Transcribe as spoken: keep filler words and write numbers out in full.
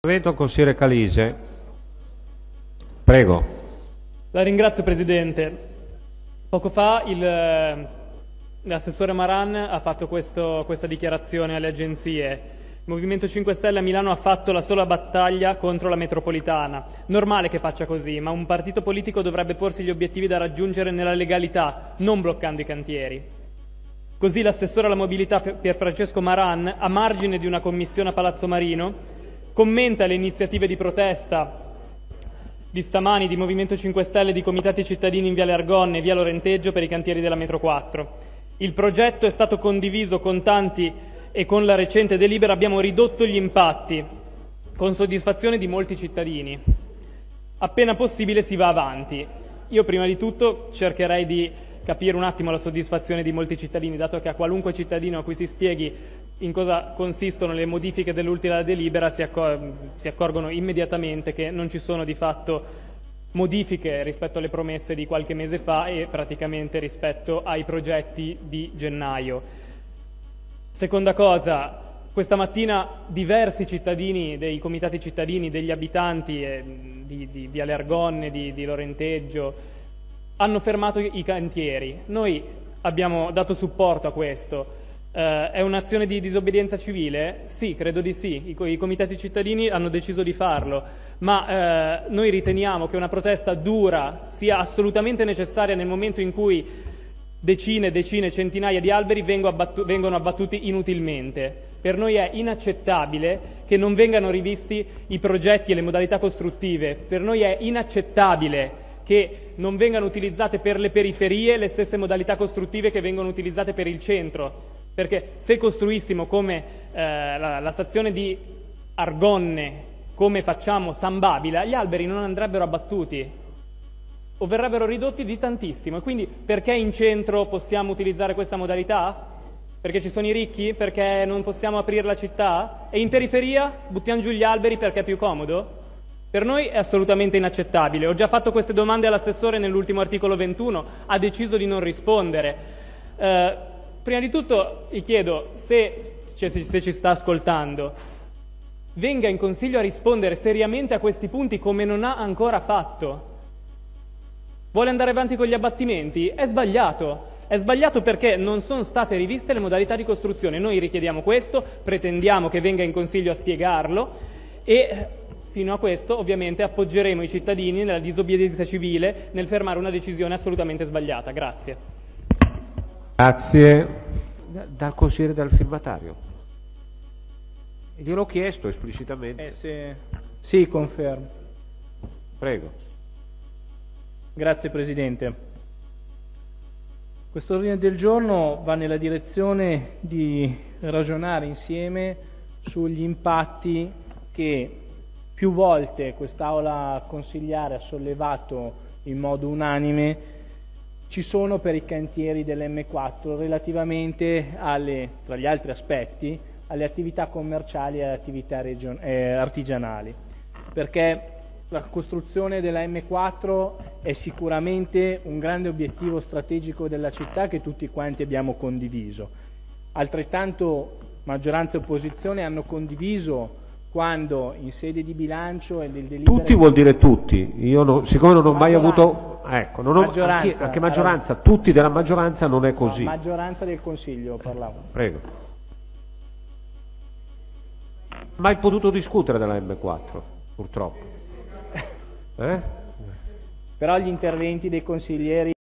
Consigliere Calise, prego. La ringrazio Presidente. Poco fa l'assessore Maran ha fatto questo, questa dichiarazione alle agenzie. Il Movimento cinque Stelle a Milano ha fatto la sola battaglia contro la metropolitana. Normale che faccia così, ma un partito politico dovrebbe porsi gli obiettivi da raggiungere nella legalità, non bloccando i cantieri. Così l'assessore alla mobilità Pier Francesco Maran, a margine di una commissione a Palazzo Marino, commenta le iniziative di protesta di stamani di Movimento cinque Stelle e di comitati cittadini in Viale Argonne e Via Lorenteggio per i cantieri della Metro quattro. Il progetto è stato condiviso con tanti e con la recente delibera abbiamo ridotto gli impatti, con soddisfazione di molti cittadini. Appena possibile si va avanti. Io prima di tutto cercherei di capire un attimo la soddisfazione di molti cittadini, dato che a qualunque cittadino a cui si spieghi in cosa consistono le modifiche dell'ultima delibera si accorgono immediatamente che non ci sono di fatto modifiche rispetto alle promesse di qualche mese fa e praticamente rispetto ai progetti di gennaio. Seconda cosa, questa mattina diversi cittadini, dei comitati cittadini, degli abitanti eh, di, di Viale Argonne, di, di Lorenteggio, hanno fermato i cantieri. Noi abbiamo dato supporto a questo. Uh, è un'azione di disobbedienza civile? Sì, credo di sì. I, co- i comitati cittadini hanno deciso di farlo, ma uh, noi riteniamo che una protesta dura sia assolutamente necessaria nel momento in cui decine, decine, centinaia di alberi vengono, abbattu- vengono abbattuti inutilmente. Per noi è inaccettabile che non vengano rivisti i progetti e le modalità costruttive. Per noi è inaccettabile che non vengano utilizzate per le periferie le stesse modalità costruttive che vengono utilizzate per il centro. Perché se costruissimo come eh, la, la stazione di Argonne, come facciamo San Babila, gli alberi non andrebbero abbattuti o verrebbero ridotti di tantissimo. E quindi perché in centro possiamo utilizzare questa modalità? Perché ci sono i ricchi? Perché non possiamo aprire la città? E in periferia buttiamo giù gli alberi perché è più comodo? Per noi è assolutamente inaccettabile. Ho già fatto queste domande all'assessore nell'ultimo articolo ventuno, ha deciso di non rispondere. Eh, Prima di tutto gli chiedo, se, cioè, se ci sta ascoltando, venga in Consiglio a rispondere seriamente a questi punti come non ha ancora fatto. Vuole andare avanti con gli abbattimenti? È sbagliato. È sbagliato perché non sono state riviste le modalità di costruzione. Noi richiediamo questo, pretendiamo che venga in Consiglio a spiegarlo e fino a questo ovviamente appoggeremo i cittadini nella disobbedienza civile nel fermare una decisione assolutamente sbagliata. Grazie. Grazie. Dal consigliere, dal firmatario. Gliel'ho chiesto esplicitamente. Eh, se... Sì, confermo. Prego. Grazie Presidente. Questo ordine del giorno va nella direzione di ragionare insieme sugli impatti che più volte quest'Aula consiliare ha sollevato in modo unanime ci sono per i cantieri dell'emme quattro relativamente alle, tra gli altri aspetti, alle attività commerciali e alle attività region- eh, artigianali, perché la costruzione della emme quattro è sicuramente un grande obiettivo strategico della città che tutti quanti abbiamo condiviso. Altrettanto maggioranza e opposizione hanno condiviso quando in sede di bilancio e del delibero... Tutti vuol dire tutti, io no, siccome non ho mai avuto... Ecco, non ho, maggioranza, anche, anche maggioranza, allora, tutti della maggioranza non è così. No, maggioranza del Consiglio parlavo. Prego. Mai potuto discutere della emme quattro, purtroppo. Eh? Però gli interventi dei consiglieri...